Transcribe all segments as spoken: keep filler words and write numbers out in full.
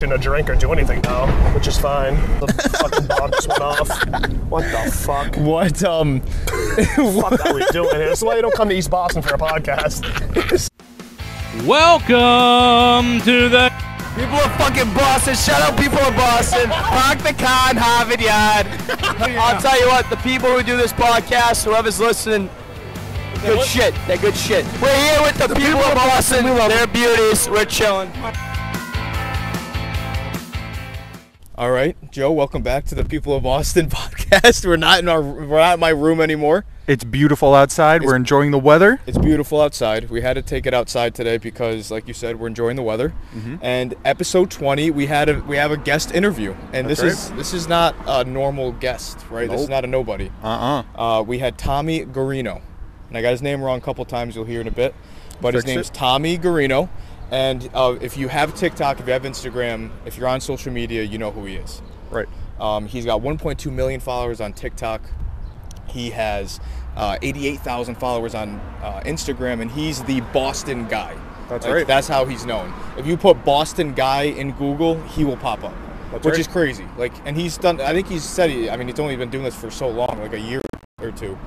a drink or do anything now, which is fine. The fucking bomb just went off. What the fuck? What, um... what the fuck are we doing here? That's why you don't come to East Boston for a podcast. Welcome to the... People of fucking Boston, shout out people of Boston. Park the car in Harvard Yard. Yeah. I'll tell you what, the people who do this podcast, whoever's listening, good shit. They're good shit. We're here with the, the people, people of Boston. Boston. They're beauties. We're chilling. All right, Joe, welcome back to the People of Boston podcast. We're not in our we're not in my room anymore. It's beautiful outside. It's, we're enjoying the weather. It's beautiful outside. We had to take it outside today because, like you said, we're enjoying the weather. Mm-hmm. And episode twenty, we had a we have a guest interview. And That's this right. is this is not a normal guest, right? Nope. This is not a nobody. Uh-uh. Uh we had Tommy Guarino. And I got his name wrong a couple times, you'll hear in a bit. But Fix his name's it. Tommy Guarino. And uh, if you have TikTok, if you have Instagram, if you're on social media, you know who he is. Right. Um, he's got one point two million followers on TikTok. He has uh, eighty-eight thousand followers on uh, Instagram, and he's the Boston Guy. That's like, right. That's how he's known. If you put Boston Guy in Google, he will pop up, that's which right. is crazy. Like, and he's done. I think he's said. He, I mean, he's only been doing this for so long, like a year or two,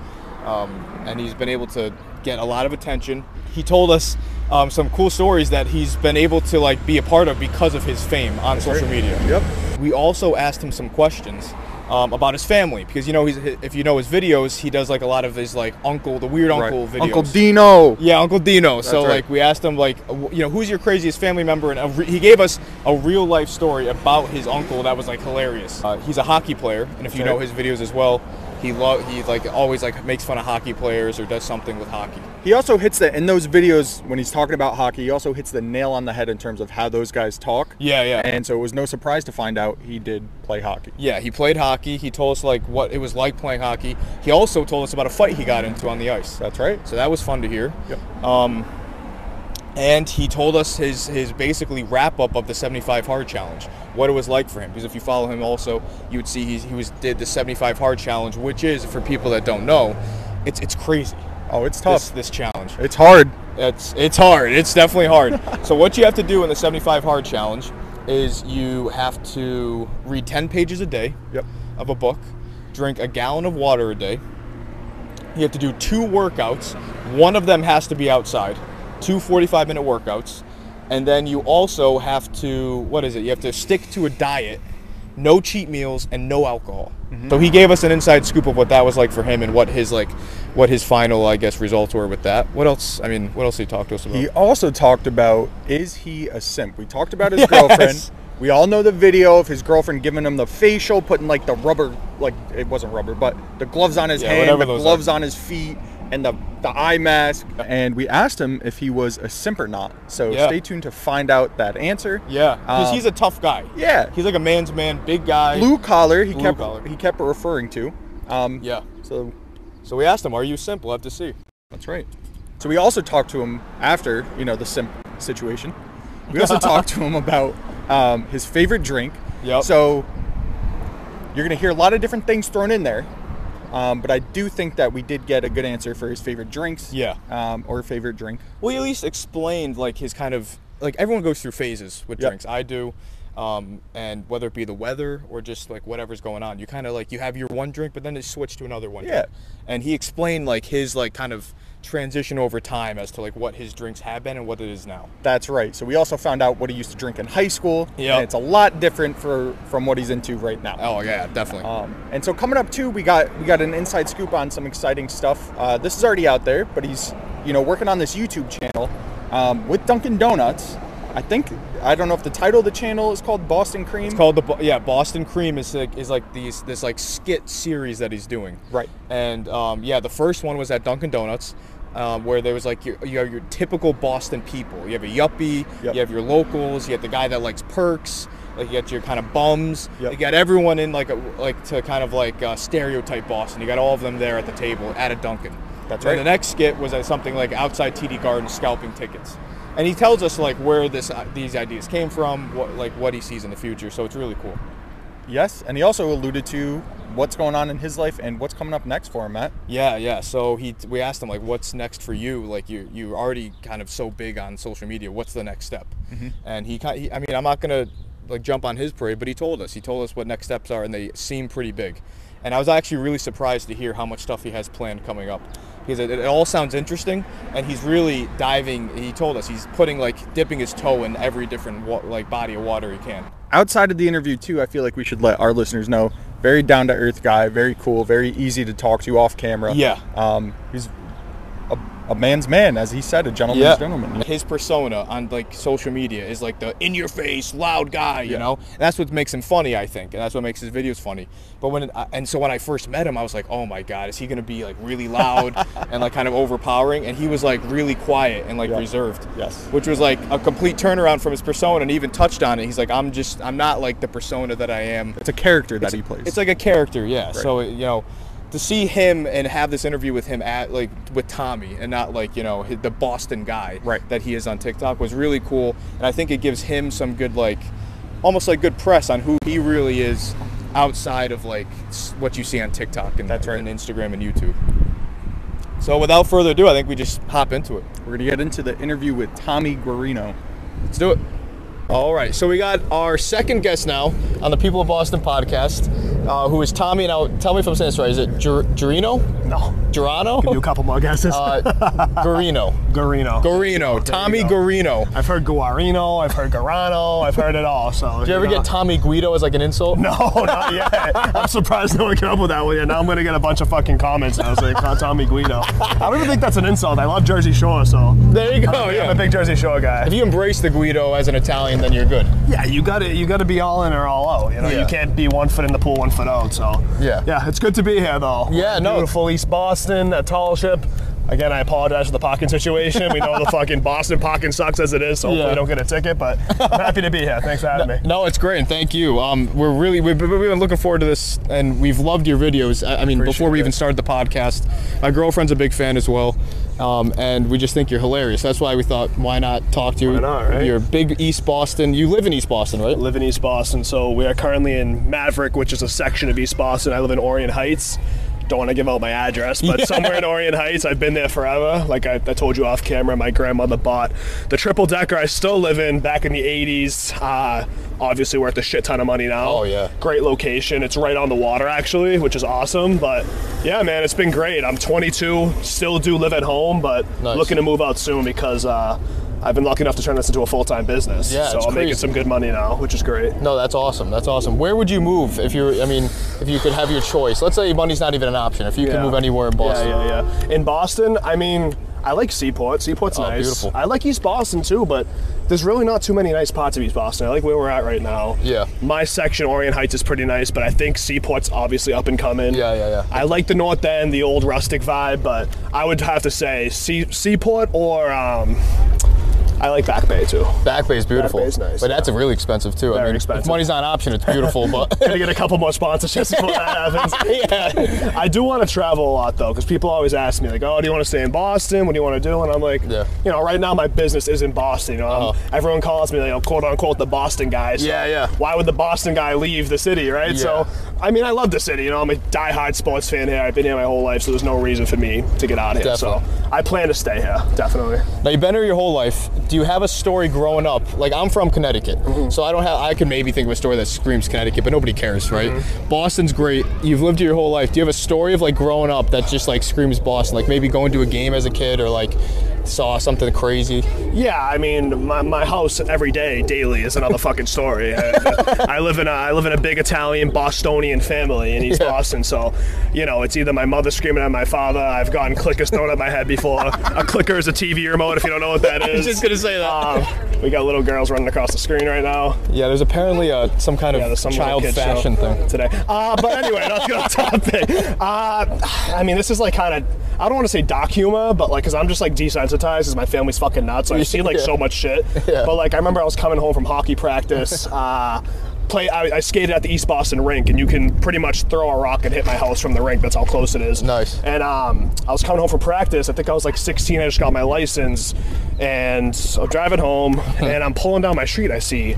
um, and he's been able to get a lot of attention. He told us um, some cool stories that he's been able to like be a part of because of his fame on That's social right. media. Yep. We also asked him some questions um, about his family because you know he's if you know his videos, he does like a lot of his like uncle, the weird uncle right. videos. Uncle Dino. Yeah, Uncle Dino. That's so right. like we asked him like you know who's your craziest family member, and a re he gave us a real life story about his uncle that was like hilarious. Uh, he's a hockey player, and if That's you right. know his videos as well. He love he like always like makes fun of hockey players or does something with hockey. He also hits the in those videos when he's talking about hockey. He also hits the nail on the head in terms of how those guys talk. Yeah, yeah. And so it was no surprise to find out he did play hockey. Yeah, he played hockey. He told us like what it was like playing hockey. He also told us about a fight he got into on the ice. That's right. So that was fun to hear. Yep. Um, and he told us his his basically wrap up of the seventy-five Hard Challenge, what it was like for him. Because if you follow him also, you would see he he was did the seventy-five Hard Challenge, which is for people that don't know, it's it's crazy. Oh, it's tough. This, this challenge. It's hard. It's it's hard. It's definitely hard. So what you have to do in the seventy-five Hard Challenge is you have to read ten pages a day yep. of a book, drink a gallon of water a day. You have to do two workouts. One of them has to be outside. two forty-five minute workouts, and then you also have to, what is it, you have to stick to a diet, no cheat meals, and no alcohol. Mm-hmm. So he gave us an inside scoop of what that was like for him and what his like, what his final, I guess, results were with that. What else, I mean, what else did he talk to us about? He also talked about, is he a simp? We talked about his yes. girlfriend. We all know the video of his girlfriend giving him the facial, putting like the rubber, like it wasn't rubber, but the gloves on his yeah, hand, the gloves are. on his feet, and the, the eye mask. And we asked him if he was a simp or not. So yeah. stay tuned to find out that answer. Yeah, because um, he's a tough guy. Yeah. He's like a man's man, big guy. Blue collar, he Blue kept collar. he kept referring to. Um, yeah. So so we asked him, are you simp? We'll have to see. That's right. So we also talked to him after, you know, the simp situation. We also talked to him about um, his favorite drink. Yep. So you're gonna hear a lot of different things thrown in there. Um, but I do think that we did get a good answer for his favorite drinks. Yeah. Um, or favorite drink. Well, he at least explained like his kind of like everyone goes through phases with yep. drinks. I do, um, and whether it be the weather or just like whatever's going on, you kind of like you have your one drink, but then it switched to another one. Yeah. Drink. And he explained like his like kind of transition over time as to like what his drinks have been and what it is now. That's right. So we also found out what he used to drink in high school. Yeah. And it's a lot different for from what he's into right now. Oh yeah, definitely. Um, and so coming up too, we got we got an inside scoop on some exciting stuff. Uh, this is already out there, but he's you know working on this YouTube channel um, with Dunkin' Donuts. I think I don't know if the title of the channel is called Boston Cream. It's called the yeah Boston Cream is like is like these this like skit series that he's doing. Right. And um, yeah, the first one was at Dunkin' Donuts. Um, where there was like your, you have your typical Boston people. You have a yuppie, yep. you have your locals, you have the guy that likes perks, like you got your kind of bums. Yep. You got everyone in like a, like to kind of like uh, stereotype Boston. You got all of them there at the table at a Dunkin'. That's right. And the next skit was at something like outside T D Garden scalping tickets, and he tells us like where this uh, these ideas came from, what like what he sees in the future. So it's really cool. Yes, and he also alluded to what's going on in his life and what's coming up next for him, Matt. Yeah, yeah. So he, we asked him, like, what's next for you? Like, you, you're already kind of so big on social media. What's the next step? Mm-hmm. And he, he, I mean, I'm not going to like jump on his parade, but he told us. He told us what next steps are, and they seem pretty big. And I was actually really surprised to hear how much stuff he has planned coming up, because it, it all sounds interesting, and he's really diving. He told us he's putting like dipping his toe in every different like body of water he can. Outside of the interview too, I feel like we should let our listeners know, very down to earth guy, very cool, very easy to talk to off camera. Yeah. Um, he's a, a man's man, as he said, a gentleman's yeah. gentleman. His persona on like social media is like the in your face, loud guy, you yeah. know? And that's what makes him funny, I think. And that's what makes his videos funny. But when, it, and so when I first met him, I was like, oh my God, is he going to be like really loud and like kind of overpowering? And he was like really quiet and like yeah. reserved. Yes. Which was like a complete turnaround from his persona, and even touched on it. He's like, I'm just, I'm not like the persona that I am. It's a character that it's, he plays. It's like a character. Yeah. Right. So, you know, to see him and have this interview with him at like with Tommy, and not like, you know, the Boston guy right. that he is on TikTok, was really cool. And I think it gives him some good, like almost like good press on who he really is outside of like what you see on TikTok and, That's right. and Instagram and YouTube. So without further ado, I think we just hop into it. We're gonna get into the interview with Tommy Guarino. Let's do it. All right, so we got our second guest now on the People of Boston podcast, uh, who is Tommy. Now, tell me if I'm saying this right. Is it Guarino? No. Guarino? Give you a couple more guesses. Uh, Guarino. Guarino. Guarino. Tommy Guarino. I've heard Guarino. I've heard Guarino. I've heard it all. So. Did you, you ever know. get Tommy Guido as like an insult? No, not yet. I'm surprised no one came up with that one yet. Now I'm going to get a bunch of fucking comments now saying, so Tommy Guido. I don't even think that's an insult. I love Jersey Shore, so. There you go. I'm, yeah. I'm a big Jersey Shore guy. If you embrace the Guido as an Italian, then you're good. Yeah, you got to you got to be all in or all out. You know, yeah. you can't be one foot in the pool, one foot out. So yeah, yeah, it's good to be here though. Yeah, no, beautiful East Boston, a tall ship. Again, I apologize for the parking situation. We know the fucking Boston parking sucks as it is, so hopefully yeah. we don't get a ticket, but I'm happy to be here. Thanks for having no, me. No, it's great, and thank you. Um, we're really, we've, we've been looking forward to this, and we've loved your videos. I, I mean, Appreciate before we it. even started the podcast, my girlfriend's a big fan as well, um, and we just think you're hilarious. That's why we thought, why not talk to you? Why not, right? You're big East Boston. You live in East Boston, right? I live in East Boston, so we are currently in Maverick, which is a section of East Boston. I live in Orient Heights. Don't want to give out my address, but yeah. somewhere in Orient Heights. I've been there forever. Like I, I told you off camera, my grandmother bought the triple decker I still live in back in the eighties. Uh, obviously worth a shit ton of money now. Oh yeah. Great location. It's right on the water actually, which is awesome. But yeah, man, it's been great. I'm twenty-two, still do live at home, but nice. looking to move out soon because uh, I've been lucky enough to turn this into a full-time business. Yeah, so I'm making some good money now, which is great. No, that's awesome. That's awesome. Where would you move if you? I mean, if you could have your choice? Let's say money's not even an option. If you yeah. could move anywhere in Boston. Yeah, yeah, yeah. In Boston, I mean, I like Seaport. Seaport's oh, nice. Beautiful. I like East Boston too, but there's really not too many nice parts of East Boston. I like where we're at right now. Yeah. My section, Orient Heights, is pretty nice, but I think Seaport's obviously up and coming. Yeah, yeah, yeah. I like the North End, the old rustic vibe, but I would have to say Se Seaport or. Um, I like Back Bay too. Back Bay is beautiful. Back Bay's nice. But that's yeah. really expensive too. Very I mean, expensive. If money's not an option, it's beautiful, but. Gonna get a couple more sponsorships before that happens. Yeah. I do want to travel a lot though, because people always ask me, like, oh, do you want to stay in Boston? What do you want to do? And I'm like, yeah. you know, right now my business is in Boston. You know, uh -huh. Everyone calls me, like, oh, quote unquote, the Boston guy. So yeah, yeah. why would the Boston guy leave the city, right? Yeah. So, I mean, I love the city. You know, I'm a diehard sports fan here. I've been here my whole life, so there's no reason for me to get out of here. Definitely. So, I plan to stay here, definitely. Now, you've been here your whole life. Do you have a story growing up? Like, I'm from Connecticut, mm-hmm. so I don't have. I can maybe think of a story that screams Connecticut, but nobody cares, right? Mm-hmm. Boston's great. You've lived here your whole life. Do you have a story of like growing up that just like screams Boston? Like maybe going to a game as a kid, or like saw something crazy? Yeah, I mean, my, my house every day, daily, is another fucking story. I, I live in a I live in a big Italian Bostonian family in East yeah. Boston, so you know it's either my mother screaming at my father. I've gotten clickers thrown at my head before. A clicker is a T V remote. If you don't know what that is. Say that. Um, we got little girls running across the screen right now. Yeah, there's apparently a, some kind yeah, of some child fashion thing today. Uh, but anyway, that's good topic. Uh, I mean, this is like kind of, I don't want to say doc humor, but like, because I'm just like desensitized because my family's fucking nuts. So I've seen like yeah. so much shit. Yeah. But like, I remember I was coming home from hockey practice. uh, Play, I, I skated at the East Boston rink, and you can pretty much throw a rock and hit my house from the rink. That's how close it is. Nice. And um, I was coming home from practice. I think I was like sixteen. I just got my license, and so I'm driving home, and I'm pulling down my street. I see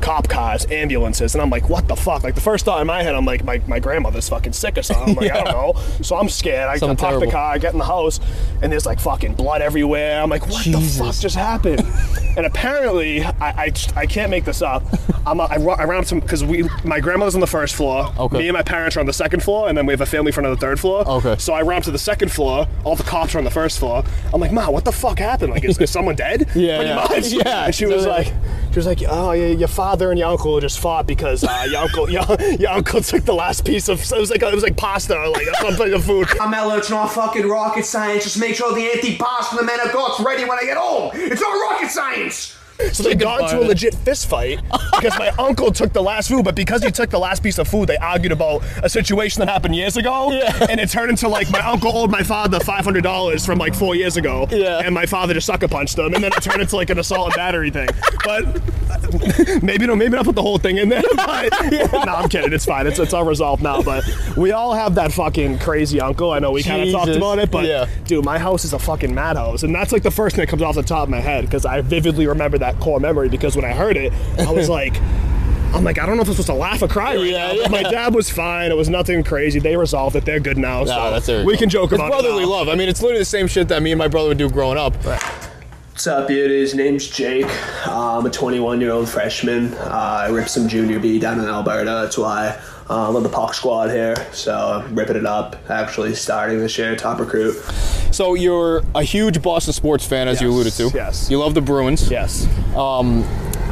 cop cars, ambulances, and I'm like, what the fuck? Like the first thought in my head, I'm like, my, my grandmother's fucking sick or something. I'm like, yeah. I don't know. So I'm scared. I park terrible. the car, I get in the house, and there's like fucking blood everywhere. I'm like, what Jesus. the fuck just happened? And apparently, I, I I can't make this up. I'm a, I, I round some because we my grandmother's on the first floor. Okay. Me and my parents are on the second floor, and then we have a family friend on the third floor. Okay. So I round to the second floor. All the cops are on the first floor. I'm like, Ma, what the fuck happened? Like, is, is someone dead? Yeah. Pretty yeah. much. Yeah. And she was so, like, she was like, oh, your father and your uncle just fought because uh, your uncle your, your uncle took the last piece of it was like it was like pasta or like something of food. Carmelo, it's not fucking rocket science. Just make sure the anti-pasta and the men of God's ready when I get home. It's not rocket science. So they got into a legit fist fight because my uncle took the last food, but because he took the last piece of food, they argued about a situation that happened years ago, yeah. and it turned into like my uncle owed my father five hundred dollars from like four years ago, yeah. and my father just sucker punched him, and then it turned into like an assault and battery thing. But maybe no, maybe not put the whole thing in there. But yeah. No, I'm kidding. It's fine. It's it's all resolved now. But we all have that fucking crazy uncle. I know we kind of talked about it, but yeah. dude, my house is a fucking madhouse, and that's like the first thing that comes off the top of my head because I vividly remember that core memory because when I heard it, I was like, I'm like, I don't know if I'm supposed to laugh or cry right yeah, now. Yeah. My dad was fine. It was nothing crazy. They resolved it. They're good now. No, so that's we can joke about it. It's brotherly love. I mean, it's literally the same shit that me and my brother would do growing up. Right. What's up, beauties? Name's Jake. Uh, I'm a twenty-one-year-old freshman. Uh, I ripped some junior B down in Alberta. That's why I'm on the puck squad here. So ripping it up, actually starting this year, top recruit. So you're a huge Boston sports fan, as yes, you alluded to. Yes. You love the Bruins. Yes. Um,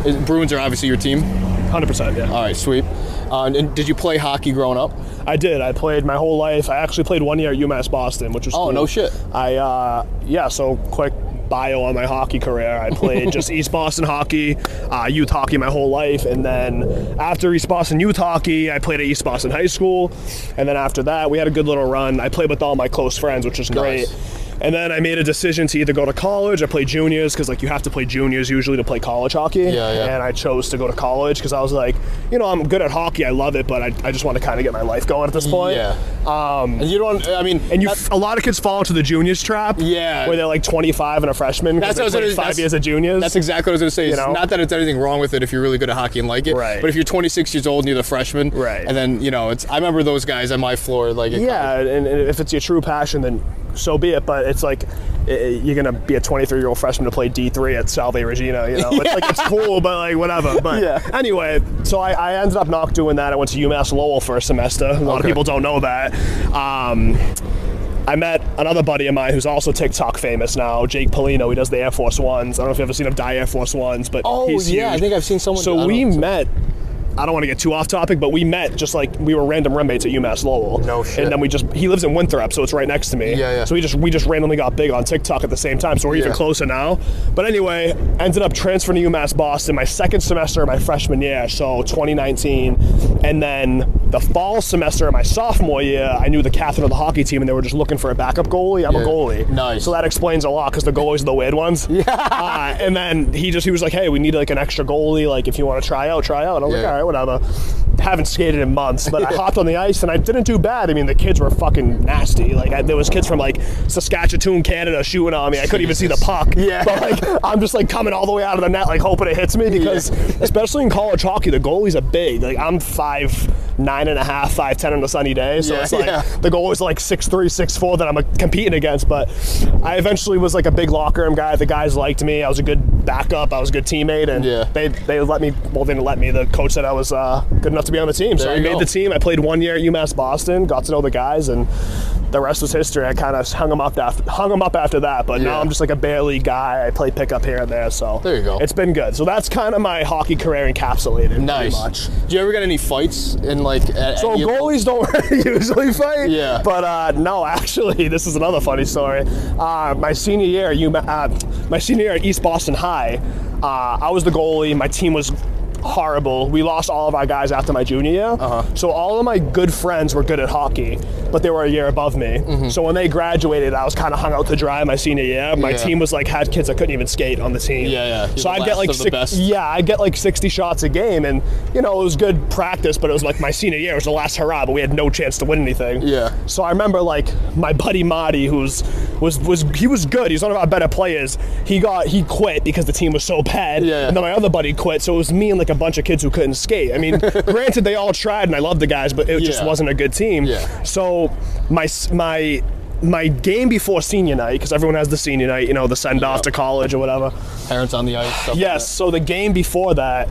is, Bruins are obviously your team. one hundred percent, yeah. All right, sweet. Uh, and did you play hockey growing up? I did. I played my whole life. I actually played one year at UMass Boston, which was Oh, cool. no shit. I, uh, yeah, so quick bio on my hockey career. I played just East Boston hockey, uh, youth hockey my whole life, and then after East Boston youth hockey, I played at East Boston High School, and then after that, we had a good little run. I played with all my close friends, which was great. Nice. And then I made a decision to either go to college or play juniors because, like, you have to play juniors usually to play college hockey. Yeah, yeah. And I chose to go to college because I was like, you know, I'm good at hockey. I love it, but I, I just want to kind of get my life going at this point. Yeah. Um, and you don't, I mean. And you, a lot of kids fall into the juniors trap. Yeah. Where they're, like, twenty-five and a freshman. That's what I was gonna, five years of juniors. That's exactly what I was going to say. It's you know? Not that it's anything wrong with it if you're really good at hockey and like it. Right. But if you're twenty-six years old and you're the freshman. Right. And then, you know, it's I remember those guys on my floor. like Yeah, and, and if it's your true passion, then so be it. But it's like it, you're gonna be a twenty-three-year-old freshman to play D three at Salve Regina. You know, yeah. it's like it's cool, but like whatever. But yeah. anyway, so I, I ended up not doing that. I went to UMass Lowell for a semester. A lot okay. of people don't know that. Um, I met another buddy of mine who's also TikTok famous now, Jake Paulino. He does the Air Force Ones. I don't know if you've ever seen him dye Air Force Ones, but oh he's yeah, huge. I think I've seen someone. So we met. I don't want to get too off topic, but we met just like we were random roommates at UMass Lowell. No shit. And then we just he lives in Winthrop, so it's right next to me. Yeah, yeah. So we just we just randomly got big on TikTok at the same time, so we're yeah. even closer now. But anyway, ended up transferring to UMass Boston my second semester of my freshman year, so twenty nineteen, and then the fall semester of my sophomore year, I knew the captain of the hockey team, and they were just looking for a backup goalie. I'm yeah. a goalie. Nice. So that explains a lot because the goalies are the weird ones. Yeah. Uh, and then he just he was like, hey, we need like an extra goalie. Like if you want to try out, try out. And I'm yeah. like, all right. Whatever. Haven't skated in months, but I hopped on the ice and I didn't do bad. I mean, the kids were fucking nasty. Like I, there was kids from like Saskatchewan, Canada, shooting on me. I couldn't Jesus. even see the puck. Yeah. But like I'm just like coming all the way out of the net, like hoping it hits me because, yeah. especially in college hockey, the goalies are big. Like I'm five nine and a half, five ten on a sunny day. So yeah, it's like yeah. the goalies are like six three, six four that I'm like, competing against. But I eventually was like a big locker room guy. The guys liked me. I was a good backup. I was a good teammate, and yeah. they they let me. Well, they didn't let me. The coach said I was uh, good enough to be on the team, there so I made go. the team. I played one year at UMass Boston, got to know the guys, and the rest was history. I kind of hung them up after hung them up after that, but yeah. now I'm just like a barely guy. I play pickup here and there, so there you go. It's been good. So that's kind of my hockey career encapsulated. Nice. Pretty much. Do you ever get any fights in like? At, so at goalies don't usually fight. Yeah. But uh, no, actually, this is another funny story. Uh, my senior year, you uh, my senior year at East Boston High, uh, I was the goalie. My team was horrible. We lost all of our guys after my junior year. Uh-huh. So all of my good friends were good at hockey, but they were a year above me. Mm-hmm. So when they graduated, I was kind of hung out to dry my senior year. My yeah. team was like, had kids that couldn't even skate on the team. Yeah, yeah. You're so I'd get like six, yeah, I'd get like sixty shots a game, and you know, it was good practice, but it was like my senior year, it was the last hurrah, but we had no chance to win anything. Yeah. So I remember like my buddy Marty, who's was was he was good. He's one of our better players. He got he quit because the team was so bad. Yeah. And then my other buddy quit, so it was me and like like a bunch of kids who couldn't skate. I mean, granted, they all tried, and I love the guys, but it yeah. just wasn't a good team. Yeah. So my my my game before senior night, because everyone has the senior night, you know, the send off yep. to college or whatever. Parents on the ice. Stuff yes. Like so the game before that,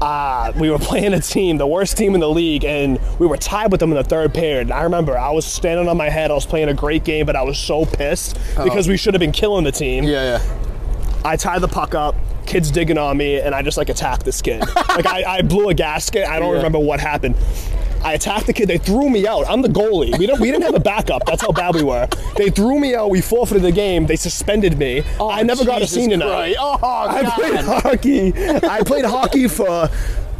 uh, we were playing a team, the worst team in the league, and we were tied with them in the third period. And I remember I was standing on my head. I was playing a great game, but I was so pissed oh. because we should have been killing the team. Yeah. Yeah. I tied the puck up. Kid's digging on me, and I just like attacked this kid. Like I, I blew a gasket. I don't yeah. remember what happened. I attacked the kid. They threw me out. I'm the goalie. We don't. We didn't have a backup. That's how bad we were. They threw me out. We forfeited the game. They suspended me. Oh, I never Jesus got a senior night. Oh, God. I played hockey. I played hockey for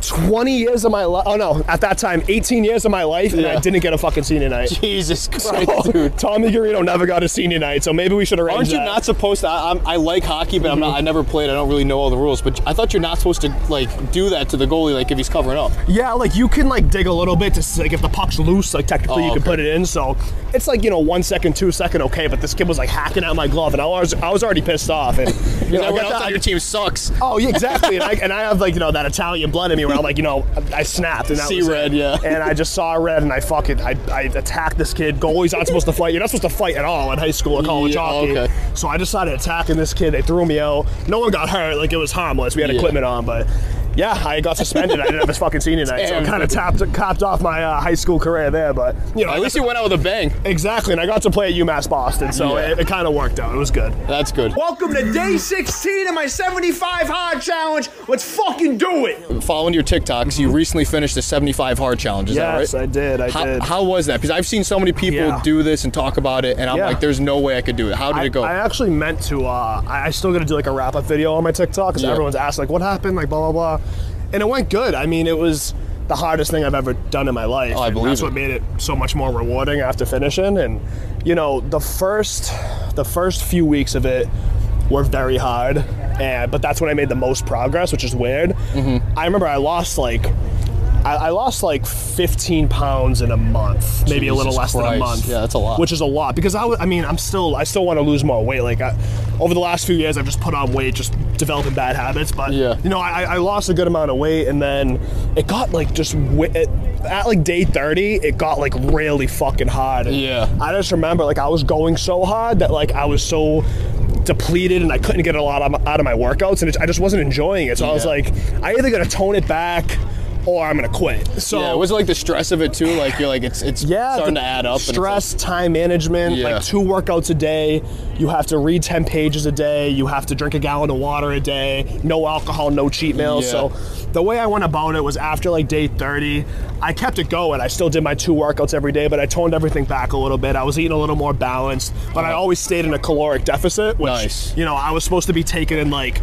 twenty years of my life. Oh no, at that time, eighteen years of my life, yeah. and I didn't get a fucking senior night. Jesus Christ, so, dude. Tommy Guarino never got a senior night, so maybe we should arrange that. Aren't you that. not supposed to? I, I'm, I like hockey, but mm-hmm. I'm not. I never played. I don't really know all the rules. But I thought you're not supposed to like do that to the goalie, like if he's covering up. Yeah, like you can like dig a little bit to like if the puck's loose, like technically oh, you okay. can put it in. So it's like you know one second, two second, okay. But this kid was like hacking at my glove, and I was I was already pissed off. And you know, everyone else on your team sucks. Oh yeah, exactly. and I and I have like you know that Italian blood in me. I'm like, you know, I snapped and that See was red, it. yeah. And I just saw red and I fucking, I, I attacked this kid. Goalies aren't supposed to fight. You're not supposed to fight at all in high school or college yeah, hockey. Okay. So I decided attacking this kid. They threw me out. No one got hurt. Like, it was harmless. We had yeah. equipment on, but yeah, I got suspended. I didn't have a fucking senior night. Damn. So I kind of tapped, copped off my uh, high school career there, but you know. At least you went out with a bang. Exactly. And I got to play at UMass Boston, so yeah. it, it kind of worked out. It was good. That's good. Welcome to day sixteen of my seventy-five hard challenge. Let's fucking do it. Following your TikToks, you recently finished the seventy-five hard challenge. Is yes, that right? Yes, I did. I how, did. How was that? Because I've seen so many people yeah. do this and talk about it, and I'm yeah. like, there's no way I could do it. How did I, it go? I actually meant to, uh, I, I still got to do like a wrap up video on my TikTok because yeah. everyone's asked, like, what happened? Like, blah, blah, blah. And it went good. I mean, it was the hardest thing I've ever done in my life. Oh, I believe that's it. What made it so much more rewarding after finishing. And you know, the first, the first few weeks of it were very hard. And but that's when I made the most progress, which is weird. Mm-hmm. I remember I lost like, I, I lost like fifteen pounds in a month, maybe Jesus a little less Christ. than a month. Yeah, that's a lot. Which is a lot because I, I mean, I'm still, I still want to lose more weight. Like I, over the last few years, I've just put on weight, just developing bad habits. But yeah. you know, I, I lost a good amount of weight, and then it got like just it, at like day thirty, it got like really fucking hard. And yeah, I just remember like I was going so hard that like I was so depleted and I couldn't get a lot of, out of my workouts, and it, I just wasn't enjoying it. So yeah. I was like, I either gotta tone it back, or I'm gonna quit. So yeah, was it like the stress of it too? Like you're like it's it's yeah, starting to add up. Stress, and like, time management, yeah. like two workouts a day. You have to read ten pages a day. You have to drink a gallon of water a day. No alcohol, no cheat meals. Yeah. So the way I went about it was after like day thirty, I kept it going. I still did my two workouts every day, but I toned everything back a little bit. I was eating a little more balanced, but I always stayed in a caloric deficit, which nice. you know I was supposed to be taking in like.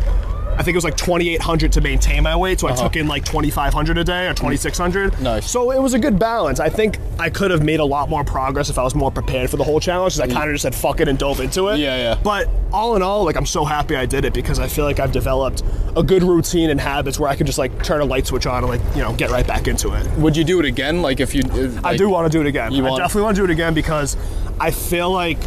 I think it was like twenty-eight hundred to maintain my weight, so uh-huh. I took in like twenty-five hundred a day or twenty-six hundred. Nice. So it was a good balance. I think I could have made a lot more progress if I was more prepared for the whole challenge, because I kind of just said fuck it and dove into it. Yeah, yeah. But all in all, like I'm so happy I did it because I feel like I've developed a good routine and habits where I can just like turn a light switch on and like you know get right back into it. Would you do it again? Like if you? If, like, I do want to do it again. You I want definitely want to do it again because I feel like.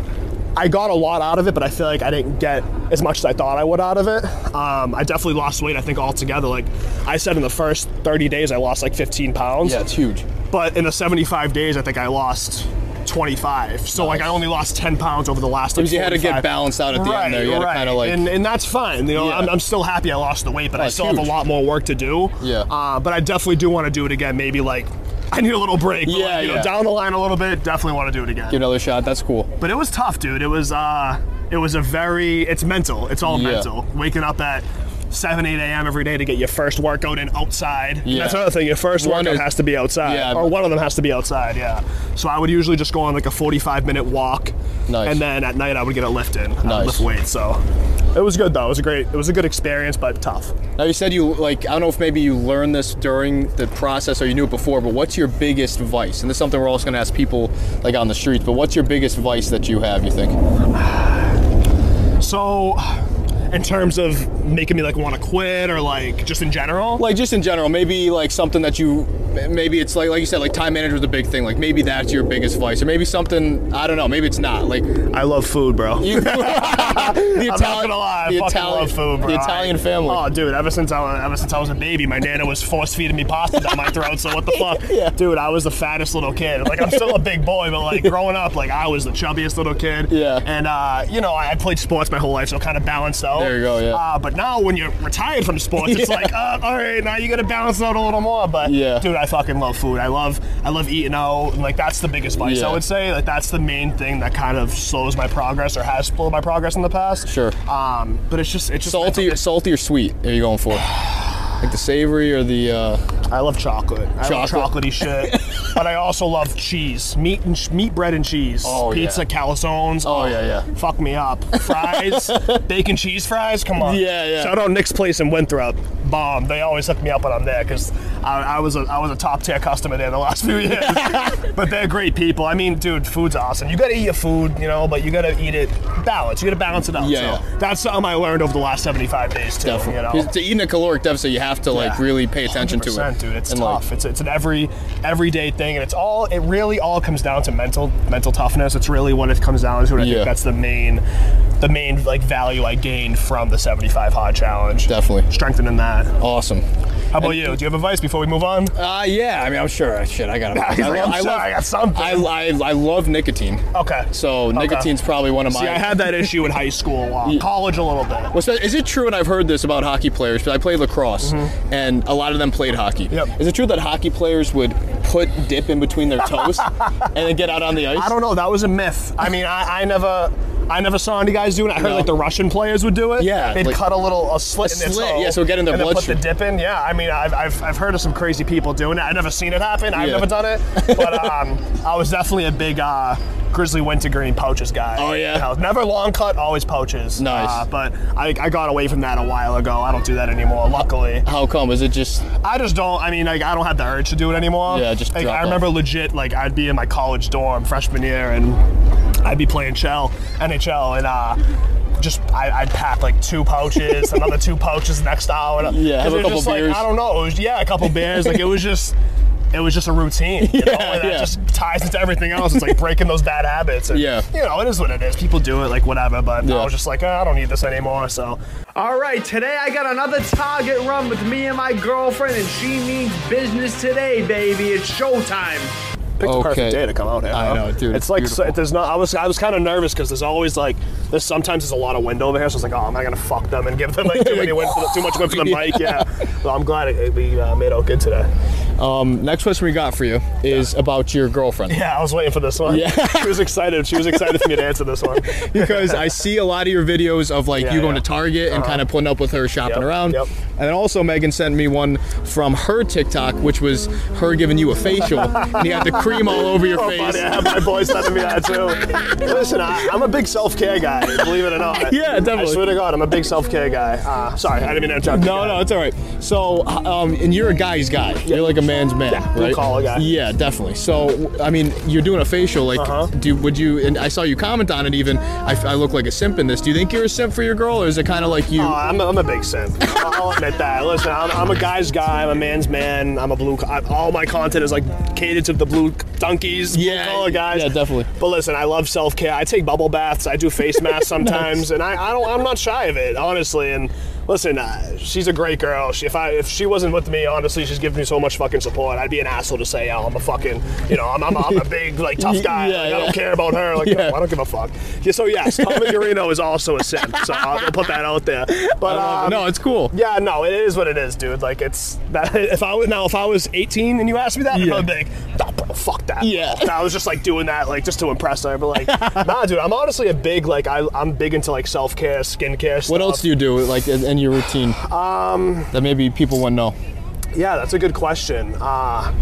I got a lot out of it, but I feel like I didn't get as much as I thought I would out of it. Um, I definitely lost weight, I think, altogether. Like I said, in the first thirty days, I lost like fifteen pounds. Yeah, it's huge. But in the seventy-five days, I think I lost twenty-five. So nice. like I only lost ten pounds over the last. Because like, you had to get balanced out at the right, end there. You had right. to kind of like. And, and that's fine. You know, yeah. I'm, I'm still happy I lost the weight, but oh, I still huge. have a lot more work to do. Yeah. Uh, but I definitely do want to do it again. Maybe like. I need a little break. But yeah, like, you yeah. know, down the line a little bit. Definitely want to do it again. Give another shot. That's cool. But it was tough, dude. It was. Uh, it was a very. It's mental. It's all yeah. mental. Waking up at seven, eight A M every day to get your first workout in outside. Yeah. That's another thing. Your first one workout is, has to be outside, yeah, or one of them has to be outside. Yeah. So I would usually just go on like a forty-five minute walk, nice. and then at night I would get a lift in, nice. uh, lift weight. So. It was good though. It was a great. It was a good experience, but tough. Now you said you like. I don't know if maybe you learned this during the process or you knew it before. But what's your biggest vice? And this is something we're also going to ask people like on the streets. But what's your biggest vice that you have? You think? So, in terms of making me like want to quit or like just in general. Like just in general, maybe like something that you. maybe it's like, like you said, like time management is a big thing. Like maybe that's your biggest vice, or maybe something, I don't know, maybe it's not. Like I love food, bro. You, the Italian, I'm not gonna lie, I fucking Italian, love food, bro. The Italian family. Oh, dude, ever since I, ever since I was a baby, my nana was force feeding me pasta down my throat, so what the fuck? Yeah. Dude, I was the fattest little kid. Like, I'm still a big boy, but like growing up, like I was the chubbiest little kid. Yeah. And, uh, you know, I, I played sports my whole life, so kind of balanced out. There you go, yeah. Uh, but now when you're retired from sports, yeah. It's like, uh, all right, now you gotta balance out a little more, but yeah. Dude, I fucking love food. I love I love eating out, and like that's the biggest vice, yeah. I would say. Like that's the main thing that kind of slows my progress, or has slowed my progress in the past. Sure. Um, but it's just it's just salty, like, salty or sweet are you going for? Like the savory or the uh I love chocolate. chocolate. I love chocolatey shit. But I also love cheese. Meat and sh meat, bread and cheese. Oh, pizza, yeah. Calzones. Oh, oh yeah, yeah. Fuck me up. Fries, bacon cheese fries, come on. Yeah, yeah. Shout out Nick's Place in Winthrop. Bomb. They always hook me up when I'm there, because I, I was a I was a top tier customer there the last few years. But they're great people. I mean, dude, food's awesome. You gotta eat your food, you know, but you gotta eat it balanced. You gotta balance it out. Yeah, so yeah. That's something I learned over the last seventy-five days too. Definitely. You know? To eat in a caloric deficit, you have to like yeah. really pay attention to it. Dude, it's and tough. Like, it's it's an every everyday thing, and it's all it really all comes down to mental mental toughness. It's really what it comes down to, and I yeah. think that's the main the main like value I gained from the seventy-five Hard Challenge. Definitely strengthening that. Awesome. How about and, you? Do you have advice before we move on? Uh, yeah. I mean, I'm sure. Shit, I got. I, love, I, love, I got something. I, I I love nicotine. Okay. So okay. nicotine's probably one of my. See, I had that issue in high school, uh, yeah. college a little bit. Well, so is it true? And I've heard this about hockey players, but I played lacrosse, mm-hmm. and a lot of them played hockey. Yep. Is it true that hockey players would put dip in between their toes and then get out on the ice? I don't know. That was a myth. I mean, I, I never. I never saw any guys doing it. I heard no. like the Russian players would do it. Yeah, they'd like, cut a little a slit a in their slit, toe. Yeah, so get in their blood. Put the dip in. Yeah, I mean, I've, I've I've heard of some crazy people doing it. I've never seen it happen. Yeah. I've never done it, but um, I was definitely a big uh, Grizzly Wintergreen pouches guy. Oh yeah, you know, never long cut, always pouches. Nice. Uh, but I I got away from that a while ago. I don't do that anymore. Luckily. How come? Is it just? I just don't. I mean, like I don't have the urge to do it anymore. Yeah, just. Like, I remember off. legit, like I'd be in my college dorm freshman year and. I'd be playing N H L, and uh, just I, I'd pack like two pouches, another two pouches next hour. And, yeah, have a couple just, beers. Like, I don't know. It was, yeah, a couple beers. Like it was just, it was just a routine. You yeah, know? And yeah. that just ties into everything else. It's like breaking those bad habits. And, yeah, you know, it is what it is. People do it, like whatever. But yeah. I was just like, oh, I don't need this anymore. So, all right, today I got another target run with me and my girlfriend, and she means business today, baby. It's showtime. Picked okay. the perfect day to come out here. I know, dude. It's, it's like so, there's not. I was I was kind of nervous because there's always like there's sometimes there's a lot of wind over here, so it's like, oh, am I gonna fuck them and give them like too many wind for the, too much wind for the mic? Yeah. Well, I'm glad it, it, we uh, made out good today. Um, next question we got for you is yeah. about your girlfriend. Yeah, I was waiting for this one. Yeah. She was excited. She was excited for me to answer this one. Because I see a lot of your videos of like yeah, you going yeah. to Target and uh-huh. kind of putting up with her shopping yep, around. Yep. And then also Megan sent me one from her TikTok, which was her giving you a facial. And you had the cream all over your oh, face. Buddy, I have my boy sending me that too. Listen, I, I'm a big self-care guy, believe it or not. Yeah, definitely. I swear to God, I'm a big self-care guy. Uh, sorry, I didn't mean to interrupt. No, no, it's all right. So, um, and you're a guy's guy. Yeah. You're like a man's man, yeah, right? Call a guy. Yeah, definitely. So, I mean, you're doing a facial, like, uh-huh. do would you, and I saw you comment on it even, I, I look like a simp in this. Do you think you're a simp for your girl, or is it kind of like you? Uh, I'm, a, I'm a big simp. I'll admit that. Listen, I'm, I'm a guy's guy, I'm a man's man, I'm a blue, I, all my content is like catered to the blue donkeys, yeah, blue collar guys. Yeah, definitely. But listen, I love self-care. I take bubble baths, I do face masks sometimes, nice. and I, I don't, I'm not shy of it, honestly, and listen, uh, she's a great girl. She, if I if she wasn't with me, honestly, she's giving me so much fucking support. I'd be an asshole to say, oh, I'm a fucking, you know, I'm, I'm, I'm a big, like, tough guy. Yeah, like, yeah. I don't care about her. Like, yeah. no, I don't give a fuck. Yeah, so, yes, Tommy Guarino is also a simp. So I'll, I'll put that out there. But um, no, it's cool. Yeah, no, it is what it is, dude. Like, it's that. If I was now, if I was eighteen and you asked me that, yeah. I'd be like, oh, bro, fuck that. Yeah. And I was just like doing that, like, just to impress her. But like, nah, dude, I'm honestly a big, like, I, I'm big into like self care, skincare stuff. What else do you do? Like, and, and your routine um that maybe people wouldn't know? Yeah, that's a good question. Uh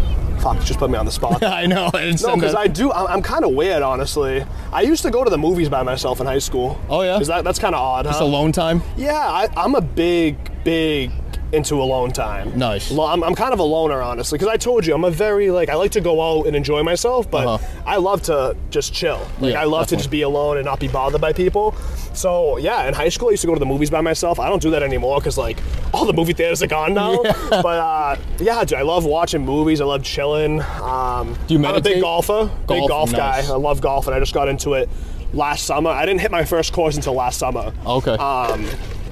fuck, just put me on the spot. I know. I didn't no, because I do I'm, I'm kind of weird, honestly. I used to go to the movies by myself in high school. Oh yeah, because that, that's kind of odd. Just huh? alone time. Yeah, I, I'm a big big into alone time. Nice. I'm, I'm kind of a loner, honestly, because I told you, I'm a very, like, I like to go out and enjoy myself, but uh-huh. I love to just chill. Like, yeah, I love definitely. to just be alone and not be bothered by people. So, yeah, in high school, I used to go to the movies by myself. I don't do that anymore because, like, all the movie theaters are gone now. Yeah. But, uh, yeah, dude, I love watching movies. I love chilling. Um, do you meditate? I'm a big golfer, golf, big golf nice. guy. I love golf, and I just got into it last summer. I didn't hit my first course until last summer. Okay. Um,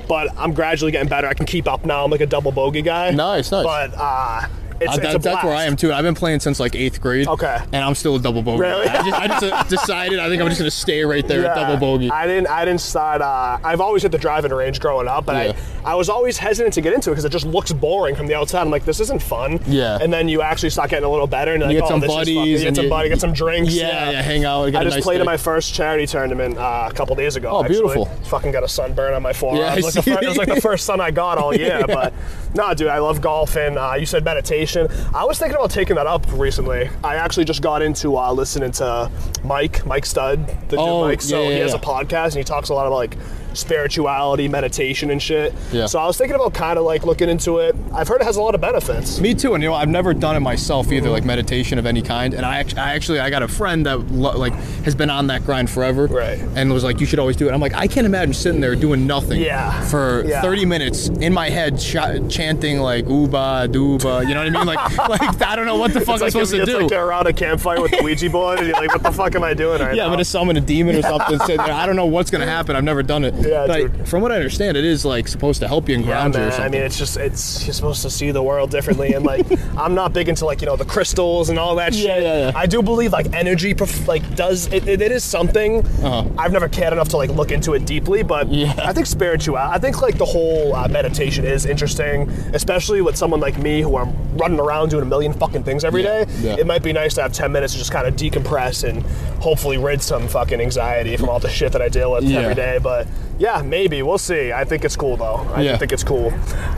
but I'm gradually getting better. I can keep up now. I'm like a double bogey guy. Nice, nice. But uh, it's, uh, that, it's a blast. That's where I am too. I've been playing since like eighth grade. Okay. And I'm still a double bogey. Really? I just, I just uh, decided. I think I'm just gonna stay right there yeah. at double bogey. I didn't. I didn't start. Uh, I've always hit the driving range growing up, but yeah. I, I was always hesitant to get into it because it just looks boring from the outside. I'm like, this isn't fun. Yeah. And then you actually start getting a little better, and you're you like, get oh, some buddies, you get and some you, buddy, get some drinks. Yeah, yeah. yeah hang out. Get I just nice played day. in my first charity tournament uh, a couple days ago. Oh, actually. beautiful. Fucking got a sunburn on my forearm. Yeah, it, was like the, it was like the first sun I got all year. yeah. But no, dude, I love golfing. Uh, you said meditation. I was thinking about taking that up recently. I actually just got into uh, listening to Mike, Mike Studd, the oh, Mike. So yeah, yeah, he has yeah. a podcast and he talks a lot about like spirituality, meditation and shit. Yeah. So I was thinking about kind of like looking into it. I've heard it has a lot of benefits. Me too, and you know, I've never done it myself either, mm-hmm. like meditation of any kind. And I, I actually, I got a friend that like has been on that grind forever. Right. And was like, you should always do it. I'm like, I can't imagine sitting there doing nothing yeah. for yeah. thirty minutes in my head sh chanting like, ooba, dooba, you know what I mean? Like, like I don't know what the fuck I'm like supposed if, to it's do. It's like you're around a campfire with the Ouija board and you're like, what the fuck am I doing right yeah, now? Yeah, I'm gonna summon a demon or something sitting there. I don't know what's gonna happen. I've never done it. Yeah, but dude. I, from what I understand, it is like supposed to help you and ground yeah, you or something. I mean, it's just it's you're supposed to see the world differently. And like, I'm not big into like you know the crystals and all that shit. Yeah, yeah, yeah. I do believe like energy like does it. It, it is something. Uh-huh. I've never cared enough to like look into it deeply, but yeah. I think spirituality. I think like the whole uh, meditation is interesting, especially with someone like me who I'm running around doing a million fucking things every yeah, day. Yeah. It might be nice to have ten minutes to just kind of decompress and hopefully rid some fucking anxiety from all the shit that I deal with yeah. every day. But yeah, maybe. We'll see. I think it's cool, though. I yeah. think it's cool.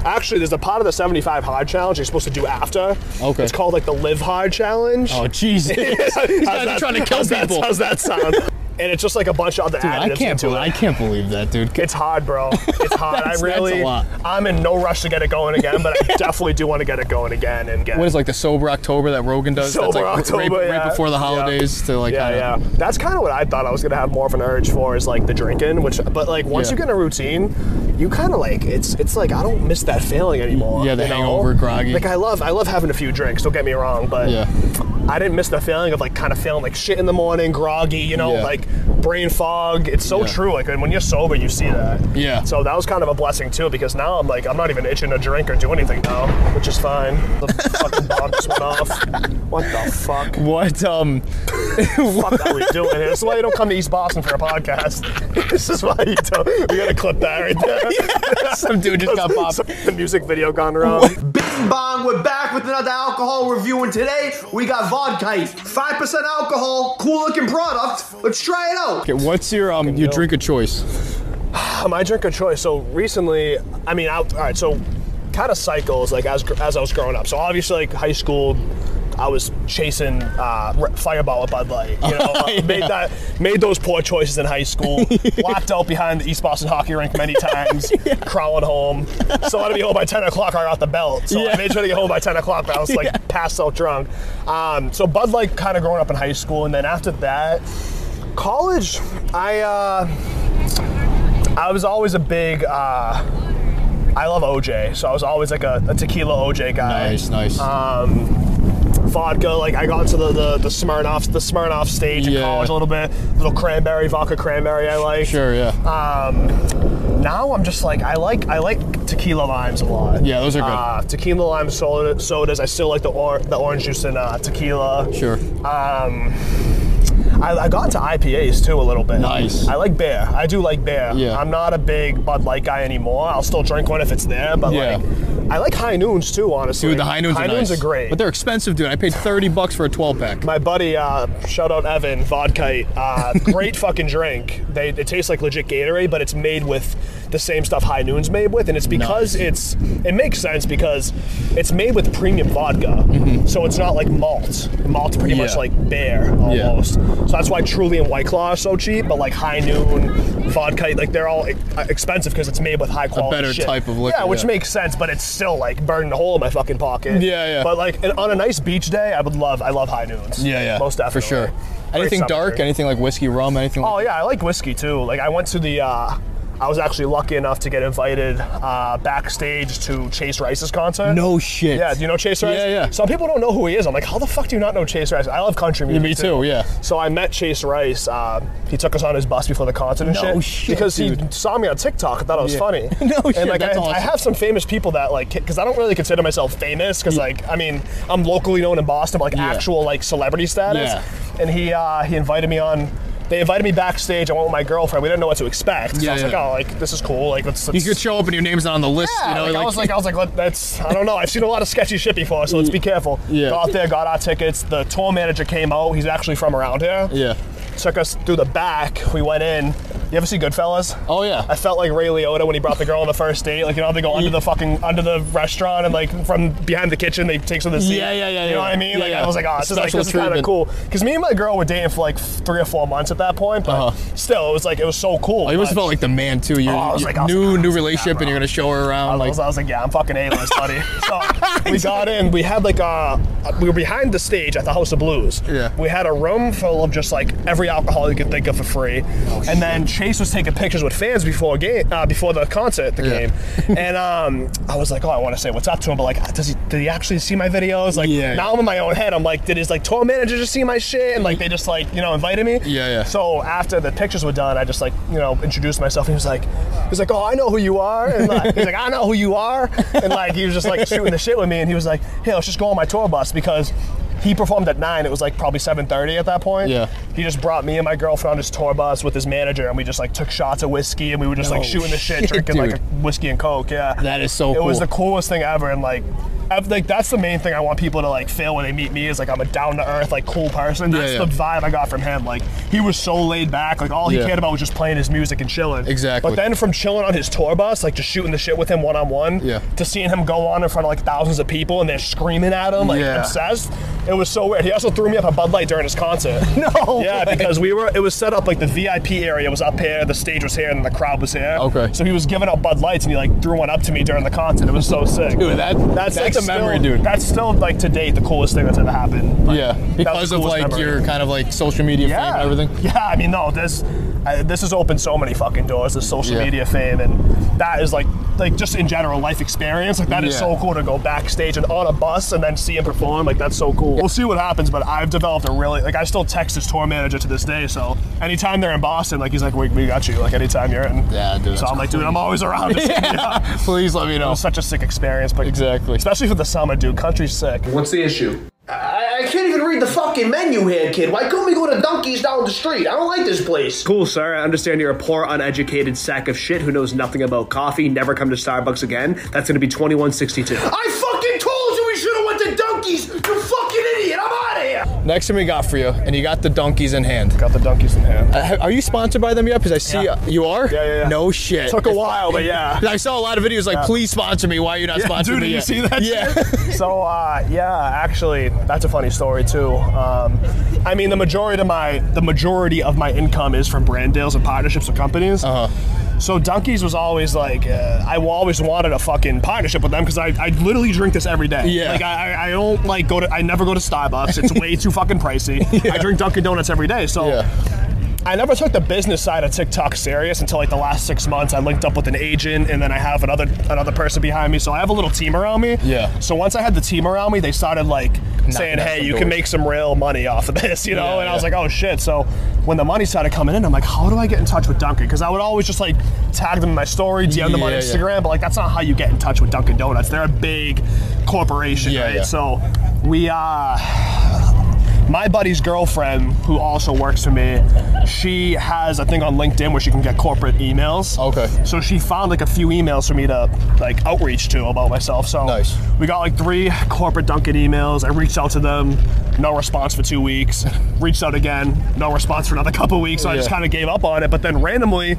Actually, there's a part of the seventy-five hard challenge you're supposed to do after. Okay. It's called, like, the Live Hard Challenge. Oh, Jesus. He's that, trying to kill how's people. That, how's that sound? And it's just, like, a bunch of other dude, additives I can't into believe, it. I can't believe that, dude. It's hard, bro. It's hard. I really... That's a lot. I'm in no rush to get it going again, but I definitely do want to get it going again. And get. What is, like, the Sober October that Rogan does? Sober That's like October, right, yeah. right before the holidays yeah. to, like, yeah, yeah. Of... That's kind of what I thought I was going to have more of an urge for is, like, the drinking, which... But, like, once yeah. you get in a routine, you kind of, like... It's it's like, I don't miss that feeling anymore. Yeah, the hangover, know? groggy. Like, I love I love having a few drinks, don't get me wrong, but... Yeah. I didn't miss the feeling of like kind of feeling like shit in the morning, groggy, you know, yeah. like brain fog. It's so yeah. true. Like when you're sober, you see that. Yeah. So that was kind of a blessing too, because now I'm like, I'm not even itching to drink or do anything now, which is fine. The fucking bomb just went off. What the fuck? What, um... fuck are we doing here? This is why you don't come to East Boston for a podcast. This is why you don't... We gotta clip that right there. yeah. Some dude just got popped. The music video gone around. Bing bong, we're back with another alcohol review, and today we got vodka, five percent alcohol, cool looking product. Let's try it out. Okay, what's your um your drink of choice? My drink of choice. So recently, I mean, I, all right. So kind of cycles like as as I was growing up. So obviously, like high school, I was chasing uh, Fireball with Bud Light. You know, uh, yeah. made that made those poor choices in high school. Locked out behind the East Boston hockey rink many times. yeah. Crawling home. So I had to be home by ten o'clock. I got the belt. So yeah. I made sure to get home by ten o'clock. But I was like yeah. passed out drunk. Um, so Bud Light kind of growing up in high school, and then after that, college. I uh, I was always a big. Uh, I love O J, so I was always like a, a tequila O J guy. Nice, nice. Um, vodka, like I got to the the, the Smirnoff the Smirnoff stage yeah. in college a little bit. A little cranberry vodka, cranberry I like. Sure, yeah. Um, now I'm just like I like I like tequila limes a lot. Yeah, those are good. Uh, tequila lime soda, sodas. I still like the or, the orange juice and uh, tequila. Sure. Um. I, I got into I P As too a little bit. Nice. I like beer. I do like beer. Yeah. I'm not a big Bud Light guy anymore. I'll still drink one if it's there, but yeah. like, I like High Noons too, honestly. Dude, the High Noons, high are, noons nice. are great. But they're expensive, dude. I paid thirty bucks for a twelve pack. My buddy, uh, shout out Evan, Vodkite, uh, great fucking drink. They, it tastes like legit Gatorade, but it's made with the same stuff High Noon's made with, and it's because nice. it's it makes sense because it's made with premium vodka, mm-hmm. so it's not like malt. Malt's pretty yeah. much like bare almost. Yeah. So that's why Truly and White Claw are so cheap, but like High Noon, vodka, like they're all expensive because it's made with high quality shit. A better shit. type of liquor. Yeah, which yeah. makes sense, but it's still like burning a hole in my fucking pocket. Yeah, yeah. But like on a nice beach day, I would love, I love High Noons. Yeah, yeah. Most definitely. For sure. Anything dark, anything like whiskey, rum, anything like that? Oh yeah, I like whiskey too. Like I went to the, uh, I was actually lucky enough to get invited uh, backstage to Chase Rice's concert. No shit. Yeah, do you know Chase Rice? Yeah, yeah. Some people don't know who he is. I'm like, how the fuck do you not know Chase Rice? I love country music. Yeah, me too, too, yeah. So I met Chase Rice. Uh, he took us on his bus before the concert and no shit. No shit, Because dude. he saw me on TikTok and thought I was yeah. funny. No shit, and like, that's I, awesome. I have some famous people that like, because I don't really consider myself famous, because yeah. like, I mean, I'm locally known in Boston, but like yeah. actual like celebrity status. Yeah. And he uh, he invited me on. They invited me backstage. I went with my girlfriend. We didn't know what to expect. So yeah, I was yeah. like, oh, like this is cool. Like, let's, let's. You could show up and your name's not on the list. Yeah, you know, like, like, I was like, I was like, that's. I don't know. I've seen a lot of sketchy shit before, so let's be careful. Yeah. Got there, got our tickets. The tour manager came out. He's actually from around here. Yeah. Took us through the back. We went in. You ever see Goodfellas? Oh yeah. I felt like Ray Liotta when he brought the girl on the first date. Like, you know how they go under the fucking under the restaurant and like from behind the kitchen they take some of the seat. Yeah, yeah, yeah. You know yeah. what I mean? Yeah, like yeah. I was like, oh, this is, like, this is kind of cool. Because me and my girl were dating for like three or four months at that point, but uh-huh. still, it was like it was so cool. Oh, you must have felt like the man too. You're, oh, I was like, I was new like, oh, new relationship, and you're gonna show her around. I was like, I was, I was like, yeah, I'm fucking A-list, buddy. So we got in. We had like a we were behind the stage at the House of Blues. Yeah. We had a room full of just like every alcohol you could think of for free, oh, and then. Chase was taking pictures with fans before game, uh, before the concert, the yeah. game, and um, I was like, oh, I want to say what's up to him, but like, does he did he actually see my videos? Like, yeah, now yeah. I'm in my own head. I'm like, did his like tour manager just see my shit? And like, they just like, you know, invited me. Yeah, yeah. So after the pictures were done, I just like, you know, introduced myself. And he was like, he was like, oh, I know who you are. And like, he's like, I know who you are. And like, he was just like shooting the shit with me. And he was like, hey, let's just go on my tour bus because. He performed at nine. It was like probably seven thirty at that point. Yeah. He just brought me and my girlfriend on his tour bus with his manager, and we just like took shots of whiskey, and we were just no like shooting shit, the shit, drinking dude. like a whiskey and coke. Yeah. That is so. It cool. was the coolest thing ever, and like, I've, like that's the main thing I want people to like feel when they meet me is like I'm a down to earth, like cool person. That's yeah, yeah. the vibe I got from him. Like he was so laid back. Like all he yeah. cared about was just playing his music and chilling. Exactly. But then from chilling on his tour bus, like just shooting the shit with him one on one, yeah. to seeing him go on in front of like thousands of people and they're screaming at him, like yeah. obsessed. It was so weird. He also threw me up a Bud Light during his concert. No. Yeah, way. because we were. It was set up like the V I P area was up here, the stage was here, and the crowd was here. Okay. So he was giving out Bud Lights, and he like threw one up to me during the concert. It was so sick. Dude, that that's, that's like, a memory, still, dude. That's still like to date the coolest thing that's ever happened. Like, yeah, because of like memory. your kind of like social media yeah. fame and everything. Yeah, I mean, no, this I, this has opened so many fucking doors. This social yeah. media fame, and that is like. Like just in general life experience, like that yeah. is so cool to go backstage and on a bus and then see him perform, like that's so cool. We'll see what happens, but I've developed a really, like I still text his tour manager to this day, so anytime they're in Boston, like he's like, we, we got you, like anytime you're in. Yeah, dude. So I'm like, dude, I'm always around. yeah. yeah. Please let me know. It was such a sick experience. But exactly. Especially for the summer, dude, country's sick. What's the issue? I, I can't even read the fucking menu here, kid. Why couldn't we go to Dunkies down the street? I don't like this place. Cool, sir. I understand you're a poor, uneducated sack of shit who knows nothing about coffee. Never come to Starbucks again. That's gonna be twenty-one sixty-two. I fucking told you we should've went to Dunkies, you fucking idiot! I'm out of here! Next thing we got for you, and you got the Dunkies in hand. Got the Dunkies in hand. Uh, are you sponsored by them yet? Because I see yeah. you are? Yeah, yeah, yeah. No shit. It took a while, but yeah. I saw a lot of videos like, yeah. please sponsor me. Why are you not yeah, sponsoring dude, me Dude, did you yet? see that Yeah. shit? So, uh, yeah, actually, that's a funny story too. Um, I mean, the majority of my the majority of my income is from brand deals and partnerships with companies. Uh huh. So Dunkies was always like, uh, I always wanted a fucking partnership with them because I, I literally drink this every day. Yeah. Like I I don't like go to I never go to Starbucks. It's way too fucking pricey. Yeah. I drink Dunkin' Donuts every day. So. Yeah. I never took the business side of TikTok serious until like the last six months. I linked up with an agent, and then I have another another person behind me. So I have a little team around me. Yeah. So once I had the team around me, they started like Not saying, "Hey, you doors. can make some real money off of this," you know. Yeah, and yeah. I was like, "Oh shit!" So when the money started coming in, I'm like, "How do I get in touch with Dunkin'?" Because I would always just like tag them in my story, D M yeah, them on Instagram, yeah. but like that's not how you get in touch with Dunkin' Donuts. They're a big corporation, yeah, right? Yeah. So we uh. My buddy's girlfriend, who also works for me, she has a thing on LinkedIn where she can get corporate emails. Okay. So she found like a few emails for me to like outreach to about myself. So nice. We got like three corporate Dunkin' emails. I reached out to them, no response for two weeks. Reached out again, no response for another couple weeks. So yeah. I just kind of gave up on it. But then randomly,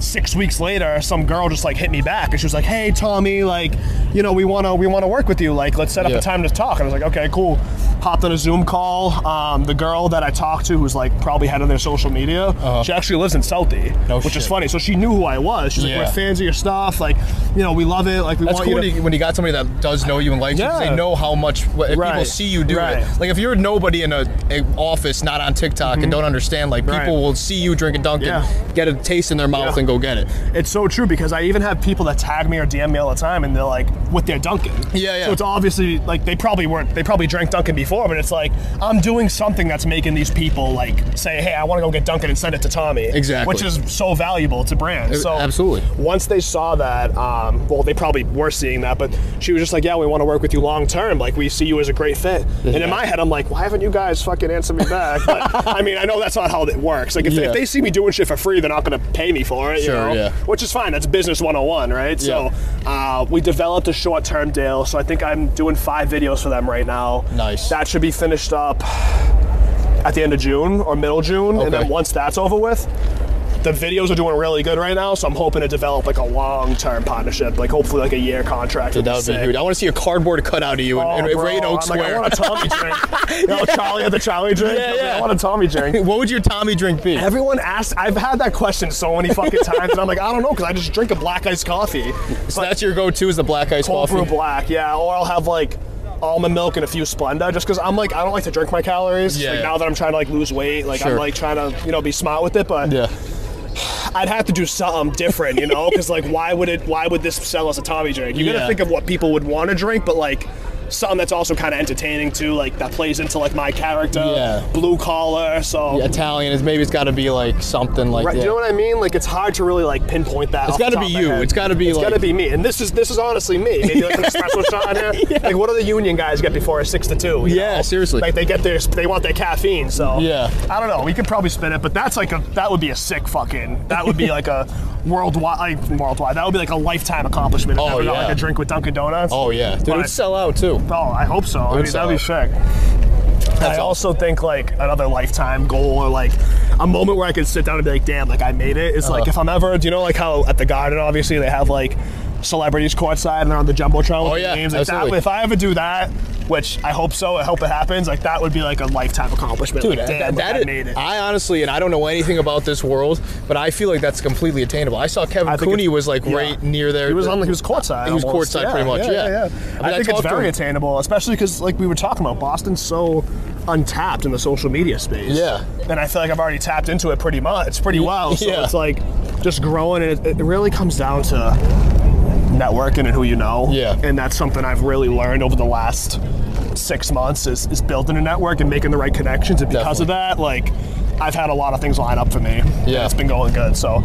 six weeks later, some girl just like hit me back, and she was like, "Hey, Tommy, like, you know, we wanna we wanna work with you. Like, let's set up yeah. a time to talk." And I was like, "Okay, cool." Hopped on a Zoom call. Um, the girl that I talked to, who's like probably head of their social media, uh-huh. she actually lives in Southie, no which shit. is funny. So she knew who I was. She's yeah. like, "We're fans of your stuff. Like, you know, we love it. Like, we That's want cool you." That's cool when you got somebody that does know you and likes yeah. you. Because they know how much if right. people see you do right. it. Like, if you're nobody in a, a office, not on TikTok, mm-hmm. and don't understand, like, people right. will see you drink a Dunkin', yeah. get a taste in their mouth, yeah. and go get it. It's so true, because I even have people that tag me or D M me all the time, and they're like, with their Dunkin'. Yeah, yeah. So it's obviously like they probably weren't. They probably drank Dunkin' before, but it's like I'm doing something that's making these people like say, "Hey, I want to go get Dunkin' and send it to Tommy." Exactly. Which is so valuable to brands. So absolutely. Once they saw that, um, well, they probably were seeing that, but she was just like, "Yeah, we want to work with you long term. Like, we see you as a great fit." Yeah. And in my head, I'm like, "Why haven't you guys fucking answered me back?" But, I mean, I know that's not how it works. Like, if, yeah. if they see me doing shit for free, they're not going to pay me for it. Sure, you know? Yeah. Which is fine. That's business one oh one, right? Yeah. So uh, we developed a short-term deal. So I think I'm doing five videos for them right now. Nice. That should be finished up at the end of June or middle June, okay. and then once that's over with, the videos are doing really good right now, so I'm hoping to develop like a long-term partnership, like hopefully like a year contract. Dude, that would be huge. I want to see a cardboard cutout of you oh, in, in Raid Oak Square. Like, I want a Tommy drink. You know, yeah. Charlie had the Charlie drink. Yeah, yeah. Like, I want a Tommy drink. What would your Tommy drink be? Everyone asks. I've had that question so many fucking times, and I'm like, I don't know, because I just drink a black iced coffee. So but that's your go-to is the black iced coffee? Cold brew black, yeah, or I'll have like almond milk and a few Splenda, just because I'm like, I don't like to drink my calories. Yeah. Like, now that I'm trying to like lose weight, like sure. I'm like trying to, you know, be smart with it, but yeah. I'd have to do something different, you know, because like why would it why would this sell as a Tommy drink? You yeah. gotta think of what people would want to drink, but like something that's also kind of entertaining too, like that plays into like my character, yeah. blue collar. So yeah, Italian is maybe it's got to be like something like right, that. You know what I mean? Like, it's hard to really like pinpoint that. It's got to be you. It's got to be. It's like, got to be me. And this is this is honestly me. Maybe like an espresso shot in here. Yeah. Like, what do the union guys get before a six to two? Yeah, know? seriously. Like, they get their they want their caffeine. So yeah, I don't know. We could probably spin it, but that's like a that would be a sick fucking that would be like a worldwide like, worldwide that would be like a lifetime accomplishment. Oh, if I yeah. got like a drink with Dunkin' Donuts. Oh yeah, dude, it'd sell out too. Oh, I hope so. I mean, that'd be sick. I also think like another lifetime goal, or like a moment where I can sit down and be like, damn, like I made it. It's like if I'm ever, do you know like how at the Garden obviously they have like celebrities courtside and they're on the Jumbotron with games like that. If I ever do that, which I hope so, I hope it happens, like that would be like a lifetime accomplishment. Dude, like, damn, that, that, that is, made it. I honestly, and I don't know anything about this world, but I feel like that's completely attainable. I saw Kevin I Cooney was like yeah. right near there. He was on, he was courtside. He was almost. courtside yeah, pretty much, yeah. yeah. yeah, yeah. I, mean, I think I it's very attainable, especially because like we were talking about, Boston's so untapped in the social media space. Yeah. And I feel like I've already tapped into it pretty much. It's pretty well, so yeah. it's like just growing, and it, it really comes down to networking and who you know. Yeah. And that's something I've really learned over the last six months is, is building a network and making the right connections. And because Definitely. of that, like, I've had a lot of things line up for me. Yeah. It's been going good. So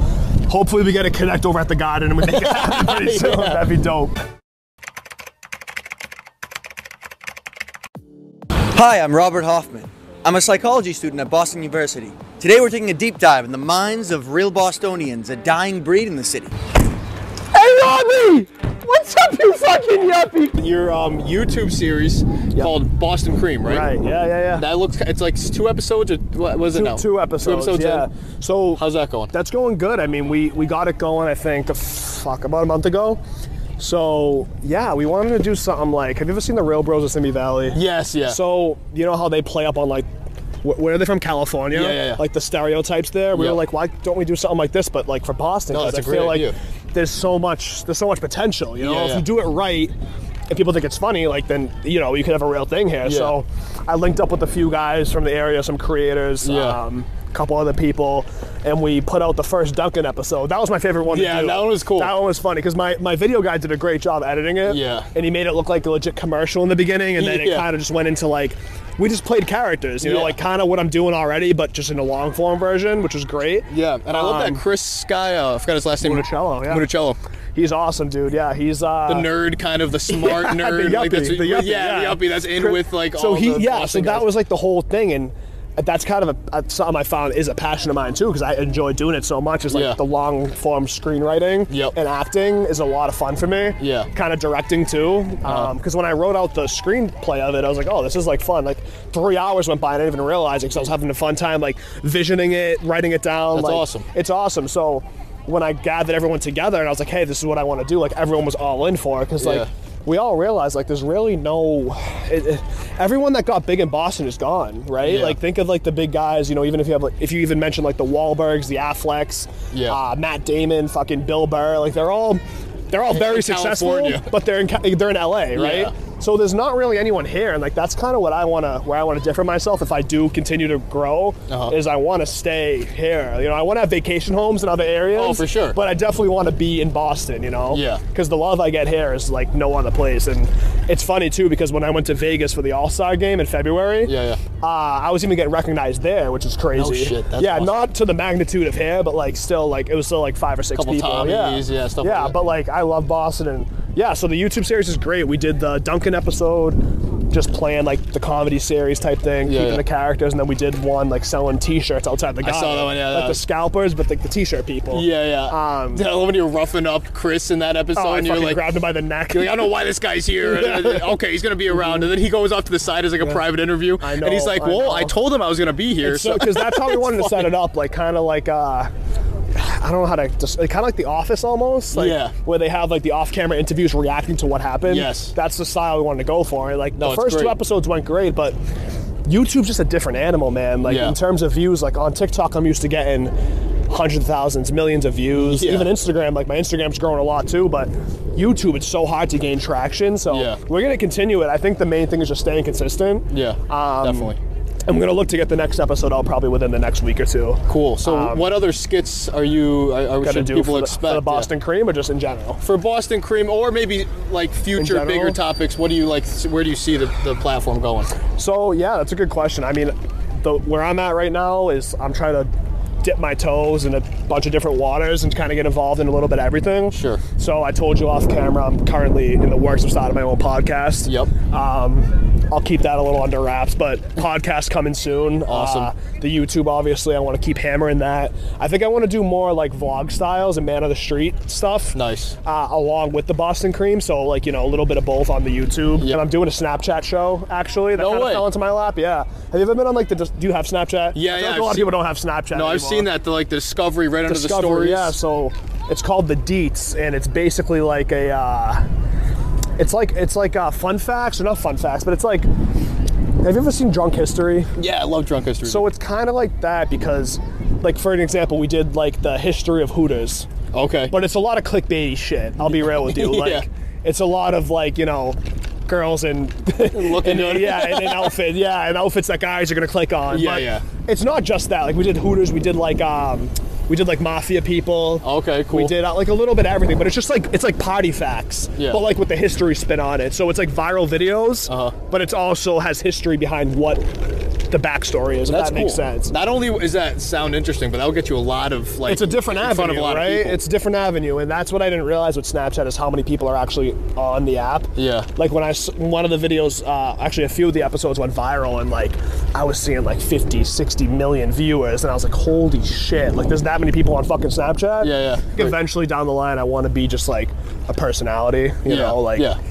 hopefully we get to connect over at the Garden and we make it happen pretty soon. Yeah. That'd be dope. Hi, I'm Robert Hoffman. I'm a psychology student at Boston University. Today we're taking a deep dive in the minds of real Bostonians, a dying breed in the city. Hey, Robbie! What's up, you fucking yuppie? Your um, YouTube series yep. called Boston Cream, right? Right, yeah, yeah, yeah. That looks, it's like two episodes, or what was it now? Two episodes, two episodes yeah. In. So, how's that going? That's going good. I mean, we, we got it going, I think, a fuck, about a month ago. So, yeah, we wanted to do something like, have you ever seen the Real Bros of Simi Valley? Yes, yeah. So, you know how they play up on like, where are they from? California? Yeah, yeah, yeah. Like the stereotypes there. We yeah. were like, why don't we do something like this, but like for Boston? No, that's I a great feel idea. Like there's so much, there's so much potential, you know? Yeah, if yeah. you do it right, and people think it's funny, like then, you know, you could have a real thing here. Yeah. So I linked up with a few guys from the area, some creators, yeah. um, a couple other people, and we put out the first Dunkin' episode. That was my favorite one yeah, to do. Yeah, that one was cool. That one was funny, because my, my video guy did a great job editing it. Yeah. And he made it look like a legit commercial in the beginning, and then yeah. it kind of just went into like, we just played characters, you yeah. know, like kind of what I'm doing already, but just in a long form version, which was great. Yeah, and I um, love that Chris guy, uh, I forgot his last name. Muticello, yeah. Muticello. He's awesome, dude. Yeah, he's uh, the nerd, kind of the smart yeah, nerd. The yuppie, like that's, the yuppie, yeah, yeah, the yuppie that's in with like so all he, the yeah, so that guys. was like the whole thing, and that's kind of a, something I found is a passion of mine too, because I enjoy doing it so much. Is like yeah. the long form screenwriting yep. and acting is a lot of fun for me. Yeah, kind of directing too. Because uh-huh. um, when I wrote out the screenplay of it, I was like, oh, this is like fun. Like three hours went by and I didn't even realize it because I was having a fun time like visioning it, writing it down. That's like, awesome. It's awesome. So when I gathered everyone together and I was like, hey, this is what I want to do, like everyone was all in for it, because yeah. like we all realized like there's really no, it, it, everyone that got big in Boston is gone, right? Yeah. Like think of like the big guys, you know, even if you have like, if you even mention like the Wahlbergs, the Afflecks, yeah. uh, Matt Damon, fucking Bill Burr, like they're all, they're all very successful, but they're in, they're in L A, right? Yeah. So there's not really anyone here, and like that's kind of what I wanna, where I wanna differ myself if I do continue to grow, uh-huh. is I wanna stay here. You know, I wanna have vacation homes in other areas. Oh, for sure. But I definitely wanna be in Boston, you know? Yeah. Because the love I get here is like no other place. And it's funny too, because when I went to Vegas for the All-Star game in February, yeah, yeah. Uh, I was even getting recognized there, which is crazy. Oh shit, that's yeah, awesome. Not to the magnitude of here, but like still like, it was still like five or six Couple people. Tommies, yeah, yeah, stuff yeah like that. But like I love Boston, and yeah, so the YouTube series is great. We did the Dunkin' episode, just playing like the comedy series type thing, yeah, keeping yeah. the characters, and then we did one like selling T-shirts outside the guy. I saw that one, yeah. Like that the was... scalpers, but like the T-shirt people. Yeah, yeah. Um, yeah, when you were roughing up Chris in that episode, oh, and you're like grabbed him by the neck. You're like, I don't know why this guy's here. Okay, he's gonna be around, and then he goes off to the side as like a yeah. private interview, I know, and he's like, "Well, I, know. I told him I was gonna be here." Because so, that's how we wanted to set it up, like kind of like. Uh, I don't know how to, just, kind of like The Office almost, like yeah. where they have like the off-camera interviews reacting to what happened. Yes. That's the style we wanted to go for. Like no, the first two episodes went great, but YouTube's just a different animal, man. Like yeah. in terms of views, like on TikTok, I'm used to getting hundreds of thousands, millions of views. Yeah. Even Instagram, like my Instagram's growing a lot too, but YouTube, it's so hard to gain traction. So yeah. we're going to continue it. I think the main thing is just staying consistent. Yeah, um, definitely. I'm gonna look to get the next episode out probably within the next week or two. Cool. So, um, what other skits are you? Are, are should do people for the, expect for the Boston yeah. Cream, or just in general? For Boston Cream, or maybe like future bigger topics. What do you like? Where do you see the, the platform going? So yeah, that's a good question. I mean, the, where I'm at right now is I'm trying to dip my toes in a bunch of different waters and kind of get involved in a little bit of everything. Sure. So I told you off camera, I'm currently in the works of starting my own podcast. Yep. Um, I'll keep that a little under wraps, but podcast coming soon. Awesome. Uh, the YouTube, obviously, I want to keep hammering that. I think I want to do more like vlog styles and man of the street stuff. Nice. Uh, along with the Boston Cream, so like you know a little bit of both on the YouTube. Yep. And I'm doing a Snapchat show actually. That no kind way. Of fell into my lap. Yeah. Have you ever been on like the? Do you have Snapchat? Yeah, I feel yeah. Like a lot seen, of people don't have Snapchat. No, anymore. I've seen that. The, like the discovery right under discovery, the stories. Yeah. So it's called The DEETS, and it's basically like a. Uh, It's like it's like uh, fun facts, or not fun facts, but it's like, have you ever seen Drunk History? Yeah, I love Drunk History. So it's kind of like that because, like for an example, we did like the history of Hooters. Okay. But it's a lot of clickbaity shit, I'll be real with you. Like, yeah. It's a lot of like, you know, girls in, looking in, yeah, in an outfit, yeah, and outfits that guys are going to click on. Yeah, but yeah. It's not just that. Like we did Hooters, we did like... um. We did like mafia people. Okay, cool. We did like a little bit of everything, but it's just like it's like party facts, yeah. but like with the history spin on it. So it's like viral videos, uh-huh. but it also has history behind what the backstory is. If That's that cool. makes sense. Not only is that sound interesting, but that'll get you a lot of like. It's a different avenue, a right? It's a different avenue, and that's what I didn't realize with Snapchat is how many people are actually on the app. Yeah. Like when I one of the videos, uh, actually a few of the episodes went viral, and like I was seeing like fifty, sixty million viewers, and I was like, holy shit! Like there's that many people on fucking Snapchat. Yeah, yeah. Right. Eventually down the line, I want to be just like a personality, you yeah. know, like. Yeah.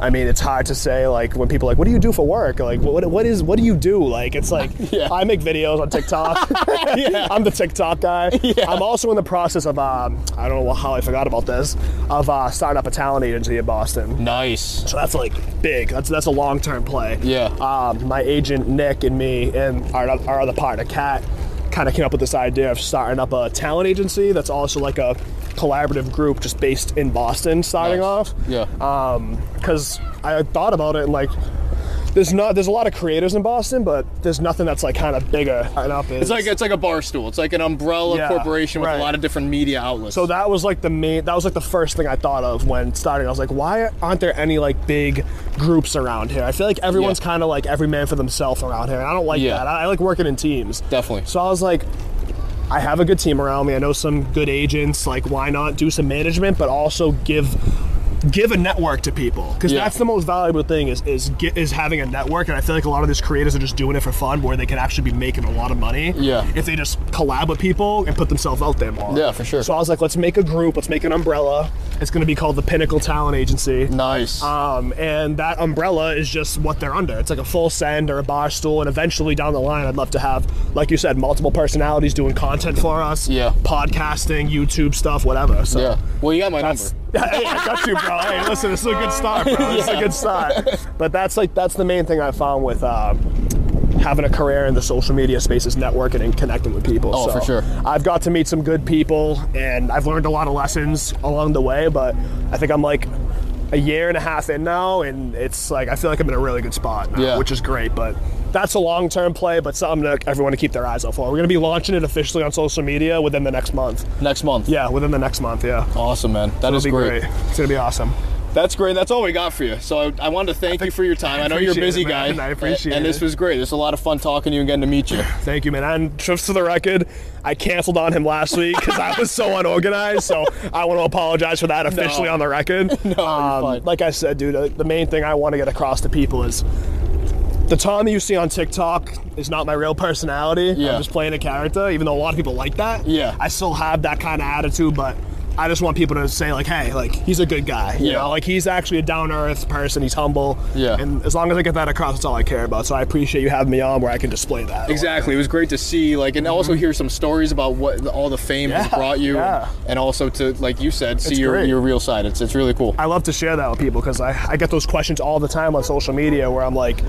I mean, it's hard to say, like, when people are like, what do you do for work? Like, what, what is, what do you do? Like, it's like, yeah. I make videos on TikTok. yeah. I'm the TikTok guy. Yeah. I'm also in the process of, um, I don't know how I forgot about this, of uh, starting up a talent agency in Boston. Nice. So that's, like, big. That's that's a long-term play. Yeah. Um, my agent, Nick, and me, and our, our other partner, Kat, kind of came up with this idea of starting up a talent agency that's also, like, a collaborative group just based in Boston starting nice. Off. Yeah. Um, because I thought about it and like there's not there's a lot of creators in Boston, but there's nothing that's like kind of bigger enough. It's like it's like a bar stool. It's like an umbrella yeah, corporation with right. a lot of different media outlets. So that was like the main that was like the first thing I thought of when starting. I was like, why aren't there any like big groups around here? I feel like everyone's yeah. kind of like every man for themselves around here. And I don't like yeah. that. I, I like working in teams. Definitely. So I was like, I have a good team around me. I know some good agents. Like, why not do some management, but also give give a network to people, because yeah. that's the most valuable thing is is get, is having a network. And I feel like a lot of these creators are just doing it for fun, where they can actually be making a lot of money yeah. if they just collab with people and put themselves out there more. Yeah, for sure. So I was like, let's make a group, let's make an umbrella. It's going to be called the Pinnacle Talent Agency. Nice. Um, and that umbrella is just what they're under. It's like a full send or a bar stool, and eventually down the line, I'd love to have, like you said, multiple personalities doing content for us. Yeah. Podcasting, YouTube stuff, whatever. So yeah. Well, you got my number. Hey, I got you, bro. Hey, listen, this is a good start, bro. This yeah. is a good start. But that's like that's the main thing I found with um, having a career in the social media space is networking and connecting with people. Oh, so for sure. I've got to meet some good people, and I've learned a lot of lessons along the way. But I think I'm like a year and a half in now, and it's like I feel like I'm in a really good spot now, yeah. which is great. But that's a long-term play, but something to everyone to keep their eyes out for. We're going to be launching it officially on social media within the next month. Next month? Yeah, within the next month, yeah. Awesome, man. That is great. It's going to be awesome. That's great. That's all we got for you. So I, I wanted to thank you for your time. I, I know you're a busy it, guy. And I appreciate it. And this was great. It's a lot of fun talking to you and getting to meet you. Thank you, man. And just for the record, I canceled on him last week because I was so unorganized. So I want to apologize for that officially no. on the record. No, um, fine. Like I said, dude, the main thing I want to get across to people is the Tommy you see on TikTok is not my real personality. Yeah. I'm just playing a character, even though a lot of people like that. Yeah. I still have that kind of attitude, but I just want people to say, like, hey, like, he's a good guy. You yeah. know, like, he's actually a down-to-earth person. He's humble. Yeah. And as long as I get that across, that's all I care about. So I appreciate you having me on where I can display that. Exactly. It was great to see, like, and mm-hmm. also hear some stories about what all the fame yeah. has brought you. Yeah. And, and also to, like you said, see your, your real side. It's, it's really cool. I love to share that with people because I, I get those questions all the time on social media where I'm like,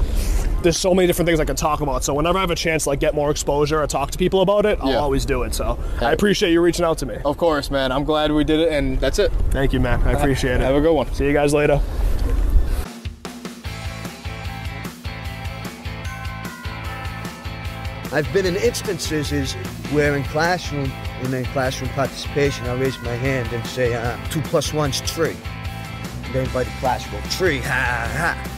there's so many different things I can talk about. So whenever I have a chance to like get more exposure or talk to people about it, I'll yeah. always do it. So hey. I appreciate you reaching out to me. Of course, man. I'm glad we did it, and that's it. Thank you, man. I appreciate it. Have a good one. See you guys later. I've been in instances is where in classroom, when in classroom participation, I raise my hand and say, uh, two plus one's three. They invite the class, well, three, ha, ha.